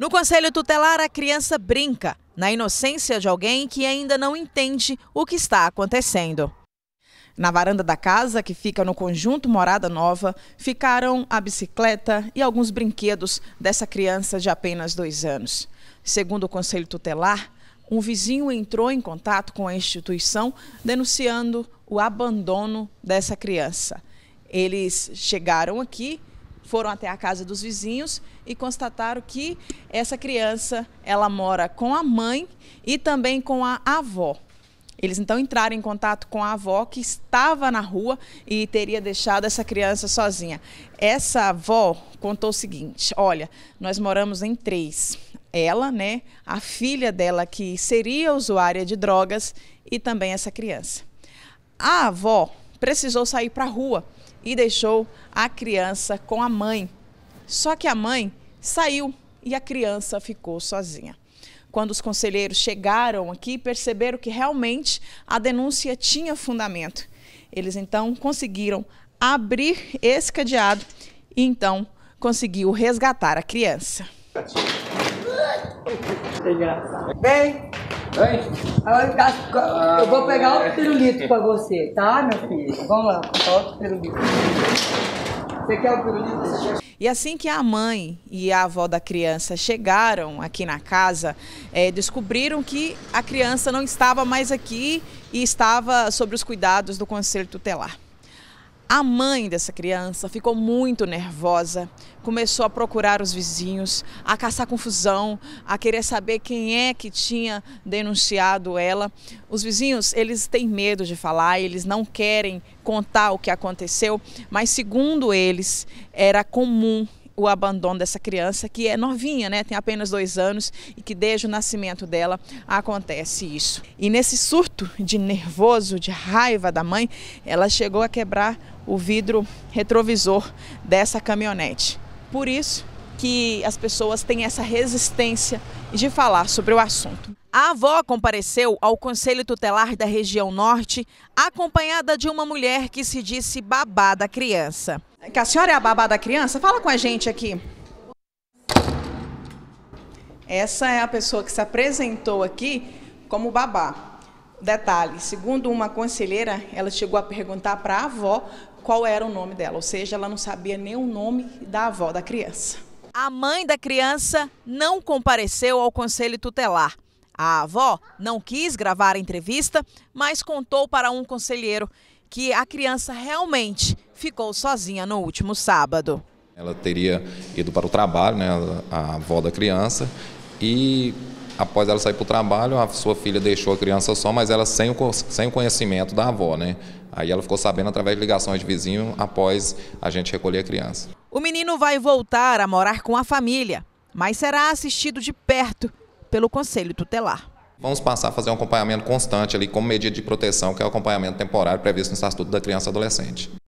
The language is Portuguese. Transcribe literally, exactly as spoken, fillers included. No Conselho Tutelar, a criança brinca, na inocência de alguém que ainda não entende o que está acontecendo. Na varanda da casa, que fica no Conjunto Morada Nova, ficaram a bicicleta e alguns brinquedos dessa criança de apenas dois anos. Segundo o Conselho Tutelar, um vizinho entrou em contato com a instituição denunciando o abandono dessa criança. Eles chegaram aqui, foram até a casa dos vizinhos e constataram que essa criança, ela mora com a mãe e também com a avó. Eles então entraram em contato com a avó, que estava na rua e teria deixado essa criança sozinha. Essa avó contou o seguinte: olha, nós moramos em três. Ela, né, a filha dela, que seria usuária de drogas, e também essa criança. A avó precisou sair para a rua e deixou a criança com a mãe. Só que a mãe saiu e a criança ficou sozinha. Quando os conselheiros chegaram aqui, perceberam que realmente a denúncia tinha fundamento. Eles então conseguiram abrir esse cadeado e então conseguiu resgatar a criança. Vem! Eu vou pegar outro pirulito pra você, tá, meu filho? Vamos lá, outro pirulito. Você quer o pirulito? E assim que a mãe e a avó da criança chegaram aqui na casa, é, descobriram que a criança não estava mais aqui e estava sob os cuidados do Conselho Tutelar. A mãe dessa criança ficou muito nervosa, começou a procurar os vizinhos, a caçar confusão, a querer saber quem é que tinha denunciado ela. Os vizinhos, eles têm medo de falar, eles não querem contar o que aconteceu, mas segundo eles, era comum o abandono dessa criança, que é novinha, né? Tem apenas dois anos e que desde o nascimento dela acontece isso. E nesse surto de nervoso, de raiva da mãe, ela chegou a quebrar o vidro retrovisor dessa caminhonete. Por isso que as pessoas têm essa resistência de falar sobre o assunto. A avó compareceu ao Conselho Tutelar da região norte, acompanhada de uma mulher que se disse babá da criança. Que a senhora é a babá da criança? Fala com a gente aqui. Essa é a pessoa que se apresentou aqui como babá. Detalhe, segundo uma conselheira, ela chegou a perguntar para a avó qual era o nome dela, ou seja, ela não sabia nem o nome da avó da criança. A mãe da criança não compareceu ao Conselho Tutelar. A avó não quis gravar a entrevista, mas contou para um conselheiro que a criança realmente ficou sozinha no último sábado. Ela teria ido para o trabalho, né, a avó da criança, e após ela sair para o trabalho, a sua filha deixou a criança só, mas ela sem o, sem o conhecimento da avó, né? Aí ela ficou sabendo através de ligações de vizinho após a gente recolher a criança. O menino vai voltar a morar com a família, mas será assistido de perto pelo Conselho Tutelar. Vamos passar a fazer um acompanhamento constante ali como medida de proteção, que é o acompanhamento temporário previsto no Estatuto da Criança e do Adolescente.